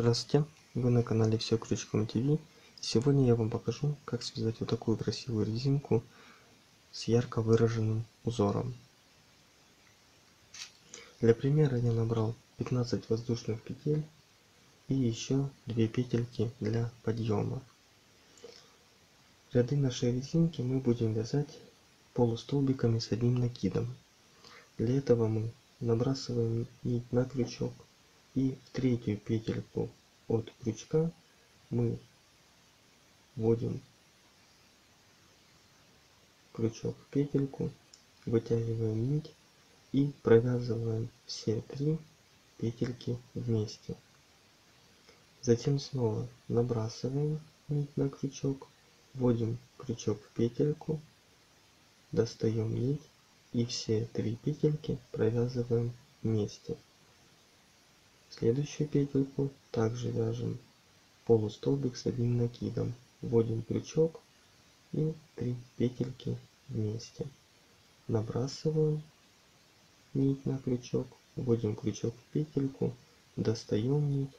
Здравствуйте, вы на канале Все Крючком ТВ. Сегодня я вам покажу, как связать вот такую красивую резинку с ярко выраженным узором. Для примера я набрал 15 воздушных петель и еще 2 петельки для подъема. Ряды нашей резинки мы будем вязать полустолбиками с одним накидом. Для этого мы набрасываем нить на крючок. И в третью петельку от крючка мы вводим крючок в петельку, вытягиваем нить и провязываем все 3 петельки вместе. Затем снова набрасываем нить на крючок, вводим крючок в петельку, достаем нить и все 3 петельки провязываем вместе. Следующую петельку также вяжем полустолбик с одним накидом, вводим крючок и 3 петельки вместе, набрасываем нить на крючок, вводим крючок в петельку, достаем нить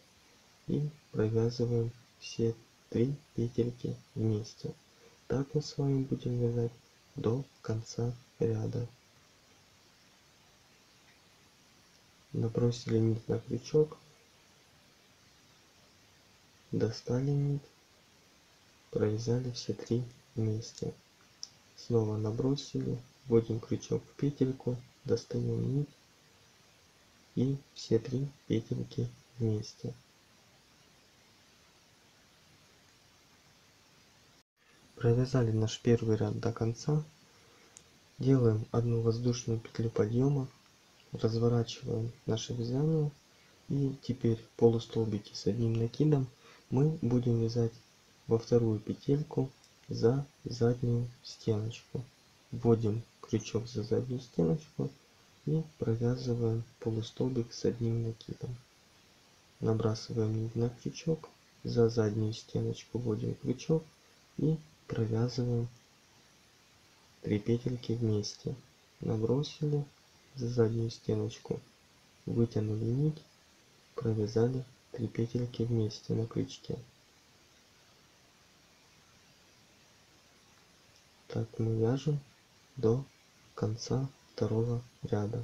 и провязываем все 3 петельки вместе. Так мы с вами будем вязать до конца ряда. Набросили нить на крючок, достали нить, провязали все 3 вместе. Снова набросили, вводим крючок в петельку, достаем нить и все 3 петельки вместе. Провязали наш первый ряд до конца, делаем одну воздушную петлю подъема, разворачиваем наше вязание, и теперь полустолбики с одним накидом мы будем вязать во вторую петельку за заднюю стеночку. Вводим крючок за заднюю стеночку и провязываем полустолбик с одним накидом. Набрасываем нить на крючок, за заднюю стеночку вводим крючок и провязываем 3 петельки вместе. Набросили, за заднюю стеночку вытянули нить, провязали 3 петельки вместе на крючке. Так мы вяжем до конца второго ряда.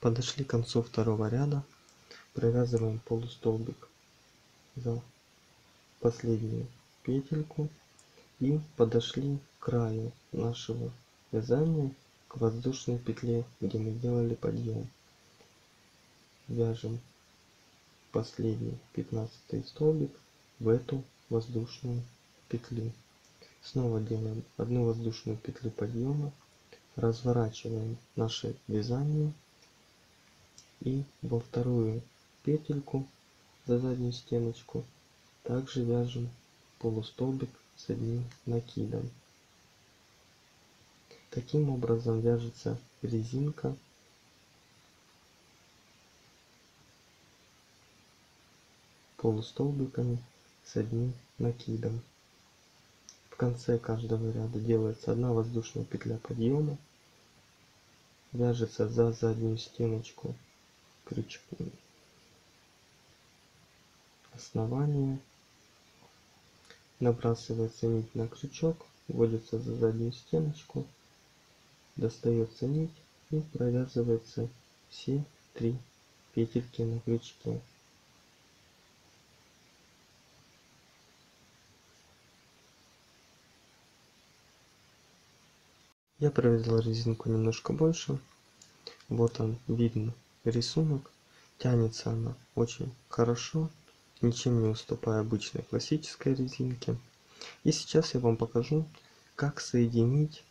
Подошли к концу второго ряда, провязываем полустолбик за последнюю петельку и подошли к краю нашего вязания, к воздушной петле, где мы делали подъем. Вяжем последний 15-й столбик в эту воздушную петлю. Снова делаем одну воздушную петлю подъема, разворачиваем наше вязание и во вторую петельку за заднюю стеночку также вяжем полустолбик с одним накидом. Таким образом вяжется резинка полустолбиками с одним накидом. В конце каждого ряда делается одна воздушная петля подъема, вяжется за заднюю стеночку крючку основания, набрасывается нить на крючок, вводится за заднюю стеночку, достается нить и провязывается все 3 петельки на крючке. Я провязал резинку немножко больше, вот он видно рисунок, тянется она очень хорошо, ничем не уступая обычной классической резинке. И сейчас я вам покажу, как соединить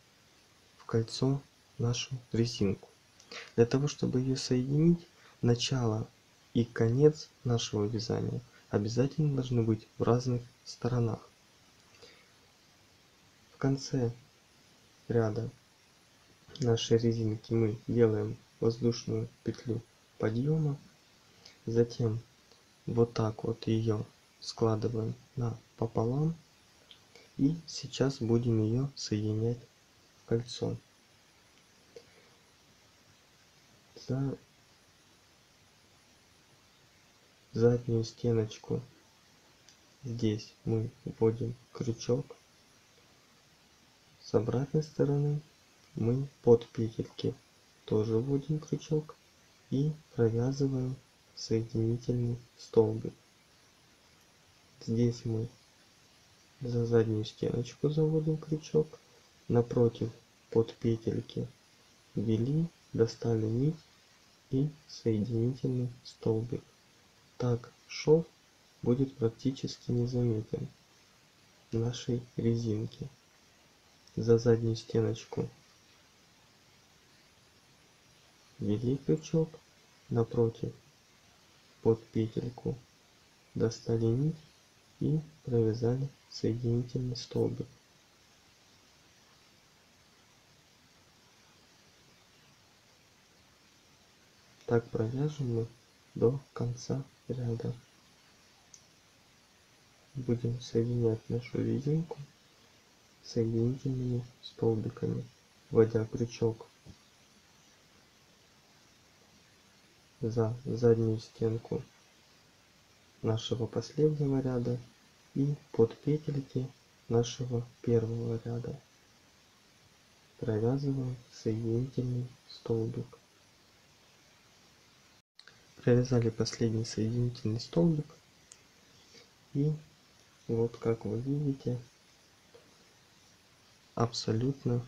в кольцо нашу резинку. Для того чтобы ее соединить, начало и конец нашего вязания обязательно должны быть в разных сторонах. В конце ряда нашей резинки мы делаем воздушную петлю подъема, затем вот так вот ее складываем пополам, и сейчас будем ее соединять в кольцо. Заднюю стеночку здесь мы вводим крючок. С обратной стороны мы под петельки тоже вводим крючок и провязываем соединительный столбик. Здесь мы за заднюю стеночку заводим крючок, напротив под петельки ввели, достали нить и соединительный столбик. Так шов будет практически незаметен нашей резинки. За заднюю стеночку ввели крючок, напротив под петельку достали нить и провязали соединительный столбик. Так провяжем мы до конца ряда. Будем соединять нашу резинку соединительными столбиками, вводя крючок за заднюю стенку нашего последнего ряда и под петельки нашего первого ряда. Провязываем соединительный столбик. Провязали последний соединительный столбик, и вот как вы видите, абсолютно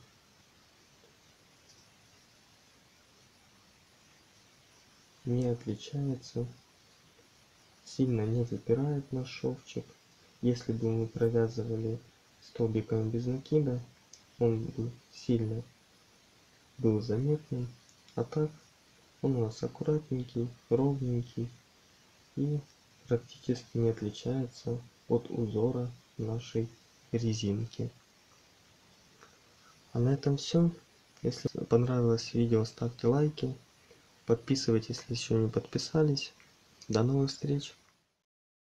не отличается, сильно не выпирает наш шовчик. Если бы мы провязывали столбиком без накида, он бы сильно был заметным, а так он у нас аккуратненький, ровненький и практически не отличается от узора нашей резинки. А на этом все. Если понравилось видео, ставьте лайки, подписывайтесь, если еще не подписались. До новых встреч!